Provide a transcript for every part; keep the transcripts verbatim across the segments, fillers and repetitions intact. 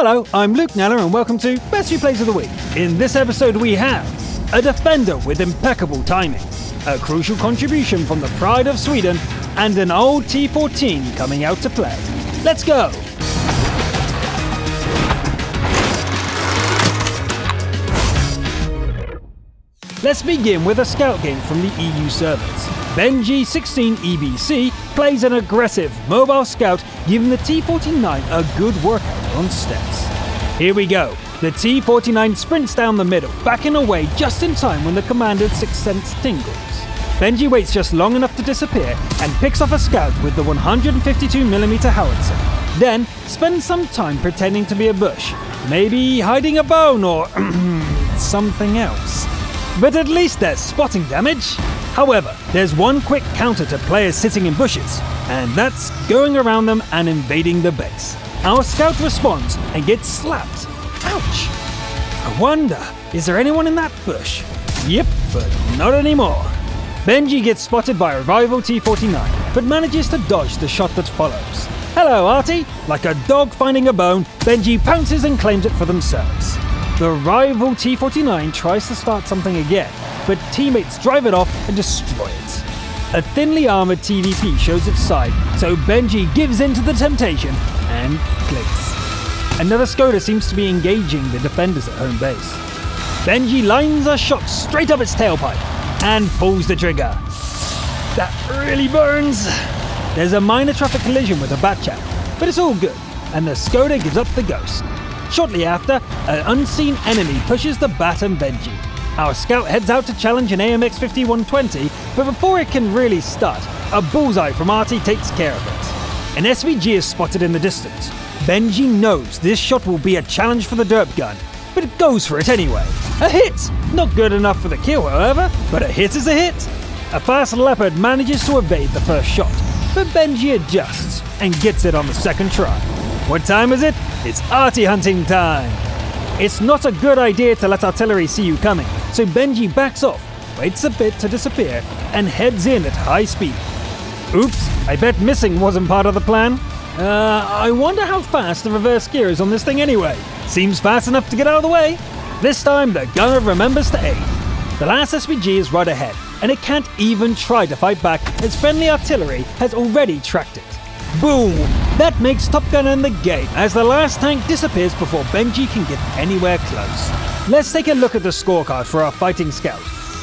Hello, I'm Luke Neller and welcome to Best New Plays of the Week. In this episode we have a defender with impeccable timing, a crucial contribution from the pride of Sweden, and an old T fourteen coming out to play. Let's go! Let's begin with a scout game from the E U servers. Benji sixteen E B C plays an aggressive mobile scout, giving the T forty-nine a good workout on steps. Here we go. The T forty-nine sprints down the middle, backing away just in time when the commander's sixth sense tingles. Benji waits just long enough to disappear and picks off a scout with the one fifty-two millimeter howitzer, then spends some time pretending to be a bush, maybe hiding a bone or something else. But at least there's spotting damage. However, there's one quick counter to players sitting in bushes, and that's going around them and invading the base. Our scout responds and gets slapped. Ouch! I wonder, is there anyone in that bush? Yep, but not anymore. Benji gets spotted by a rival T forty-nine, but manages to dodge the shot that follows. Hello, Artie! Like a dog finding a bone, Benji pounces and claims it for themselves. The rival T forty-nine tries to start something again, but teammates drive it off and destroy it. A thinly armoured T v P shows its side, so Benji gives in to the temptation and clicks. Another Skoda seems to be engaging the defenders at home base. Benji lines a shot straight up its tailpipe and pulls the trigger. That really burns. There's a minor traffic collision with a Bat-Chat, but it's all good, and the Skoda gives up the ghost. Shortly after, an unseen enemy pushes the Bat and Benji. Our scout heads out to challenge an A M X fifty-one twenty, but before it can really start, a bullseye from Artie takes care of it. An S V G is spotted in the distance. Benji knows this shot will be a challenge for the derp gun, but it goes for it anyway. A hit! Not good enough for the kill, however, but a hit is a hit. A fast leopard manages to evade the first shot, but Benji adjusts and gets it on the second try. What time is it? It's arty hunting time! It's not a good idea to let artillery see you coming, so Benji backs off, waits a bit to disappear, and heads in at high speed. Oops, I bet missing wasn't part of the plan. Uh, I wonder how fast the reverse gear is on this thing anyway. Seems fast enough to get out of the way. This time the gunner remembers to aim. The last S V G is right ahead, and it can't even try to fight back as friendly artillery has already tracked it. Boom! That makes Top Gun in the game as the last tank disappears before Benji can get anywhere close. Let's take a look at the scorecard for our fighting scout.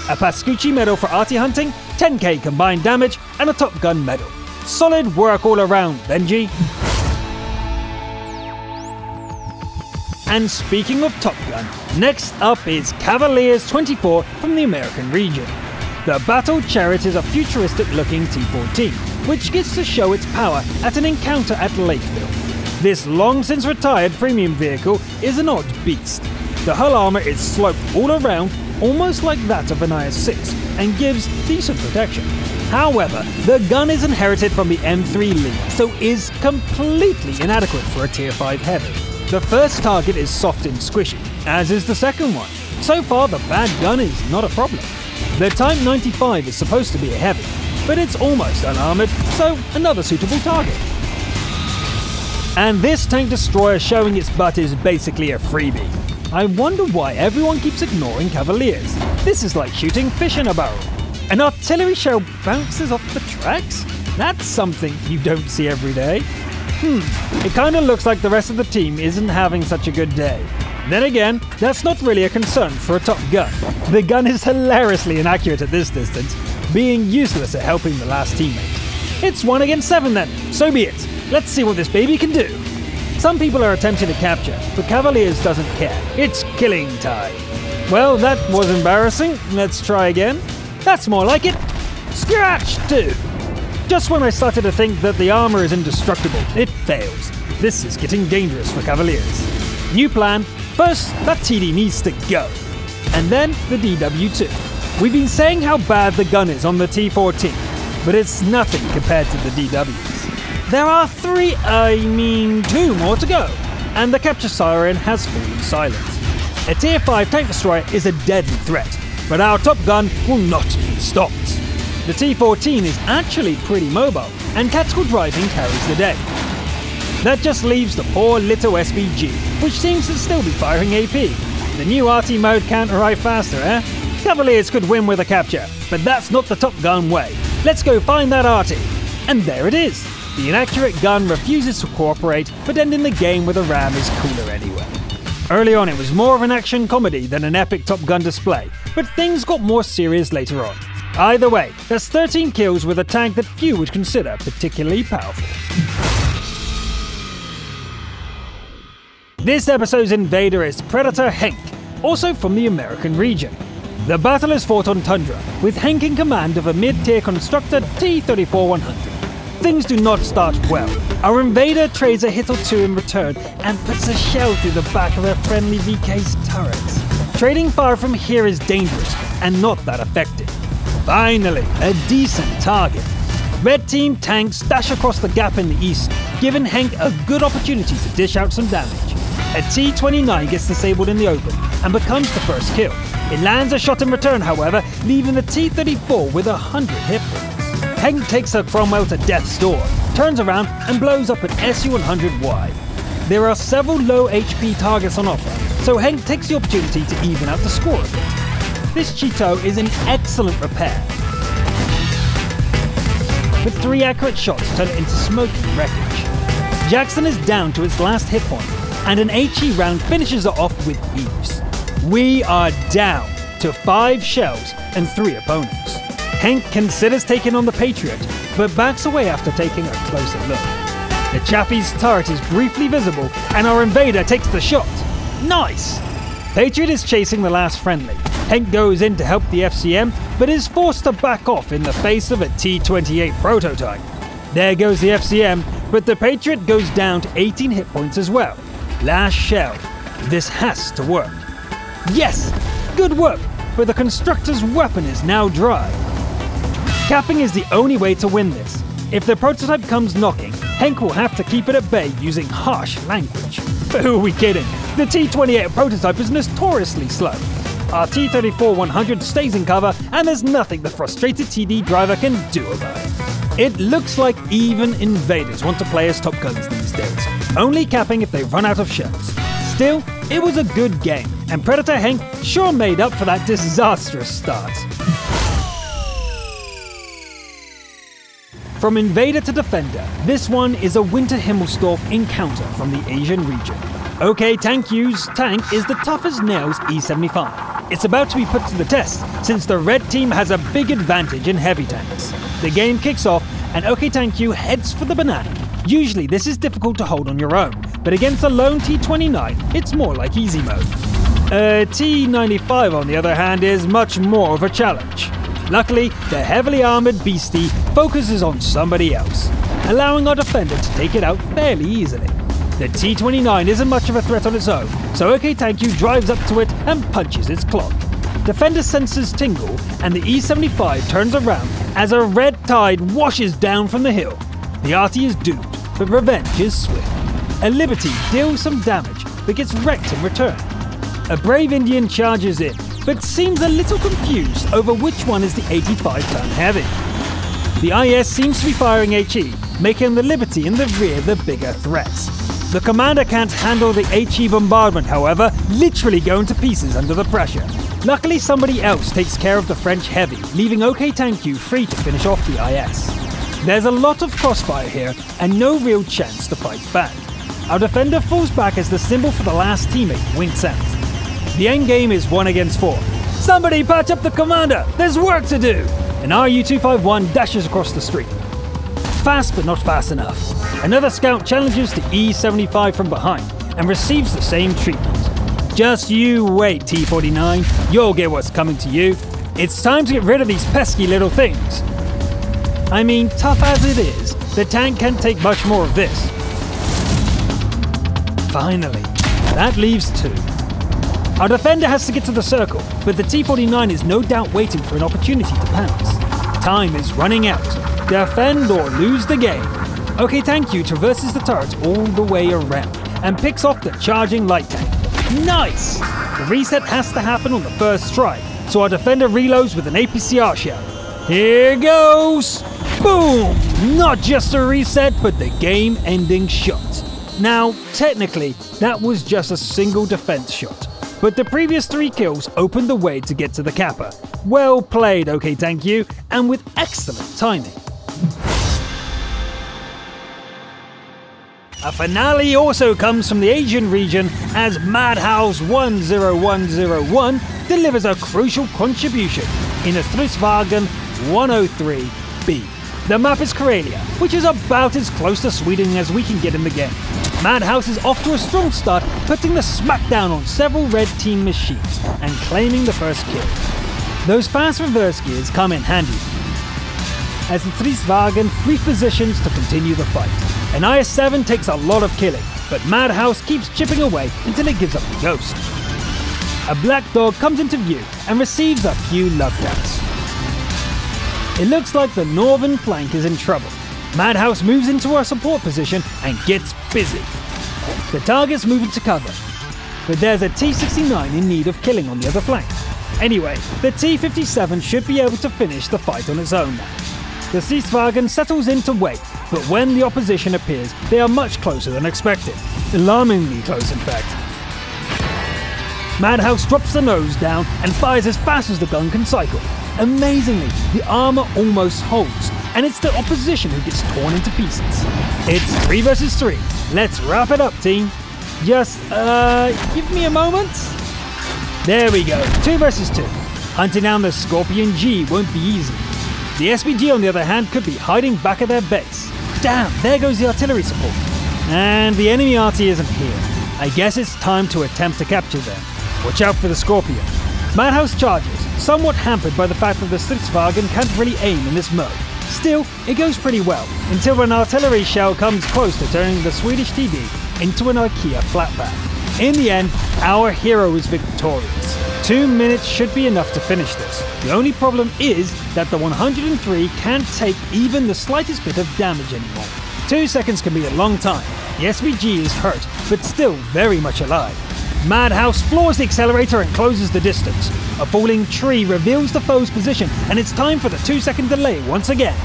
A Pascucci medal for arty hunting, ten K combined damage, and a Top Gun medal. Solid work all around, Benji. And speaking of Top Gun, next up is Cavaliers twenty-four from the American region. The Battle Chariot is a futuristic-looking T fourteen, which gets to show its power at an encounter at Lakeville. This long-since-retired premium vehicle is an odd beast. The hull armour is sloped all around, almost like that of an I S six, and gives decent protection. However, the gun is inherited from the M three Lee, so is completely inadequate for a Tier five heavy. The first target is soft and squishy, as is the second one. So far, the bad gun is not a problem. The Type ninety-five is supposed to be a heavy, but it's almost unarmoured, so another suitable target. And this tank destroyer showing its butt is basically a freebie. I wonder why everyone keeps ignoring Cavaliers. This is like shooting fish in a barrel. An artillery shell bounces off the tracks? That's something you don't see every day. Hmm, it kinda looks like the rest of the team isn't having such a good day. Then again, that's not really a concern for a Top Gun. The gun is hilariously inaccurate at this distance, being useless at helping the last teammate. It's one against seven then, so be it. Let's see what this baby can do. Some people are attempting to capture, but Cavaliers doesn't care. It's killing time. Well, that was embarrassing. Let's try again. That's more like it. Scratch two. Just when I started to think that the armor is indestructible, it fails. This is getting dangerous for Cavaliers. New plan. First, that T D needs to go, and then the D W two. We've been saying how bad the gun is on the T fourteen, but it's nothing compared to the D Ws. There are three, I mean two more to go, and the capture siren has fallen silent. A Tier five tank destroyer is a deadly threat, but our Top Gun will not be stopped. The T fourteen is actually pretty mobile, and tactical driving carries the day. That just leaves the poor little S V G, which seems to still be firing A P. The new R T mode can't arrive faster, eh? Cavaliers could win with a capture, but that's not the Top Gun way. Let's go find that R T. And there it is. The inaccurate gun refuses to cooperate, but ending the game with a ram is cooler anyway. Early on it was more of an action comedy than an epic Top Gun display, but things got more serious later on. Either way, that's thirteen kills with a tank that few would consider particularly powerful. This episode's invader is Predator Henk, also from the American region. The battle is fought on Tundra, with Henk in command of a mid-tier constructor T thirty-four one hundred. Things do not start well. Our invader trades a hit or two in return and puts a shell through the back of her friendly V K's turrets. Trading fire from here is dangerous and not that effective. Finally, a decent target. Red team tanks dash across the gap in the east, giving Henk a good opportunity to dish out some damage. A T twenty-nine gets disabled in the open and becomes the first kill. It lands a shot in return, however, leaving the T thirty-four with one hundred hit points. Henk takes her Cromwell to death's door, turns around and blows up an S U one hundred Y. There are several low H P targets on offer, so Henk takes the opportunity to even out the score a bit. This Cheeto is in excellent repair, with three accurate shots turn it into smoking wreckage. Jackson is down to its last hit point, and an HE round finishes it off with ease. We are down to five shells and three opponents. Henk considers taking on the Patriot, but backs away after taking a closer look. The Chaffee's turret is briefly visible, and our invader takes the shot. Nice! Patriot is chasing the last friendly. Henk goes in to help the F C M, but is forced to back off in the face of a T twenty-eight prototype. There goes the F C M, but the Patriot goes down to eighteen hit points as well. Last shell. This has to work. Yes! Good work, but the constructor's weapon is now dry. Capping is the only way to win this. If the prototype comes knocking, Henk will have to keep it at bay using harsh language. But who are we kidding? The T twenty-eight prototype is notoriously slow. Our T thirty-four one hundred stays in cover, and there's nothing the frustrated T D driver can do about it. It looks like even invaders want to play as Top Guns these days, only capping if they run out of shells. Still, it was a good game, and Predator Henk sure made up for that disastrous start. From invader to defender, this one is a Winter Himmelsdorf encounter from the Asian region. OK Tanku's tank is the tough as nails E seventy-five. It's about to be put to the test, since the red team has a big advantage in heavy tanks. The game kicks off, and OK Tanku heads for the banana. Usually this is difficult to hold on your own, but against a lone T twenty-nine, it's more like easy mode. A T ninety-five, on the other hand, is much more of a challenge. Luckily, the heavily armoured beastie focuses on somebody else, allowing our defender to take it out fairly easily. The T twenty-nine isn't much of a threat on its own, so OK Tanku drives up to it and punches its clock. Defender sensors tingle, and the E seventy-five turns around as a red tide washes down from the hill. The R T is doomed, but revenge is swift. A Liberty deals some damage, but gets wrecked in return. A brave Indian charges in, but seems a little confused over which one is the eighty-five ton heavy. The I S seems to be firing HE, making the Liberty in the rear the bigger threat. The commander can't handle the HE bombardment, however, literally going to pieces under the pressure. Luckily, somebody else takes care of the French heavy, leaving OK Tanku free to finish off the I S. There's a lot of crossfire here, and no real chance to fight back. Our defender falls back as the symbol for the last teammate winks out. The end game is one against four. Somebody patch up the commander! There's work to do! An U two fifty-one dashes across the street. Fast but not fast enough. Another scout challenges the E seventy-five from behind and receives the same treatment. Just you wait, T forty-nine. You'll get what's coming to you. It's time to get rid of these pesky little things. I mean, tough as it is, the tank can't take much more of this. Finally, that leaves two. Our defender has to get to the circle, but the T forty-nine is no doubt waiting for an opportunity to pounce. Time is running out. Defend or lose the game. OK Tanku traverses the turret all the way around and picks off the charging light tank. Nice! The reset has to happen on the first try, so our defender reloads with an A P C R shell. Here goes! Boom! Not just a reset, but the game-ending shot. Now, technically, that was just a single defense shot, but the previous three kills opened the way to get to the Kappa. Well played, OK Tanku, and with excellent timing. A finale also comes from the Asian region as Madhouse one oh one oh one delivers a crucial contribution in a Stridswagen one oh three B. The map is Karelia, which is about as close to Sweden as we can get in the game. Madhouse is off to a strong start, putting the smackdown on several red team machines and claiming the first kill. Those fast reverse gears come in handy as the Stridswagen repositions to continue the fight. An I S seven takes a lot of killing, but Madhouse keeps chipping away until it gives up the ghost. A black dog comes into view and receives a few love taps. It looks like the northern flank is in trouble. Madhouse moves into a support position and gets busy. The targets move into cover, but there's a T sixty-nine in need of killing on the other flank. Anyway, the T fifty-seven should be able to finish the fight on its own now. The Stridswagen settles in to wait, but when the opposition appears, they are much closer than expected. Alarmingly close, in fact. Madhouse drops the nose down and fires as fast as the gun can cycle. Amazingly, the armor almost holds, and it's the opposition who gets torn into pieces. It's three versus three. Let's wrap it up, team. Just, uh, give me a moment. There we go, two versus two. Hunting down the Scorpion G won't be easy. The S P G, on the other hand, could be hiding back at their base. Damn, there goes the artillery support. And the enemy R T isn't here. I guess it's time to attempt to capture them. Watch out for the Scorpion. Madhouse charges, somewhat hampered by the fact that the Stridswagen can't really aim in this mode. Still, it goes pretty well, until an artillery shell comes close to turning the Swedish T D into an IKEA flatback. In the end, our hero is victorious. Two minutes should be enough to finish this. The only problem is that the one hundred and three can't take even the slightest bit of damage anymore. Two seconds can be a long time. The S V G is hurt, but still very much alive. Madhouse floors the accelerator and closes the distance. A falling tree reveals the foe's position, and it's time for the two second delay once again.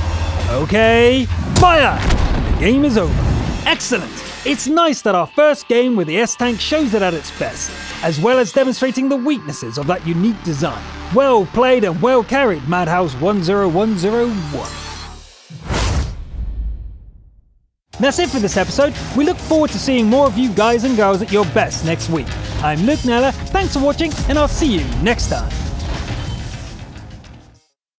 Okay, fire! And the game is over. Excellent! It's nice that our first game with the S-Tank shows it at its best, as well as demonstrating the weaknesses of that unique design. Well played and well carried, Madhouse one oh one oh one. That's it for this episode. We look forward to seeing more of you guys and girls at your best next week. I'm Luke Neller, thanks for watching, and I'll see you next time.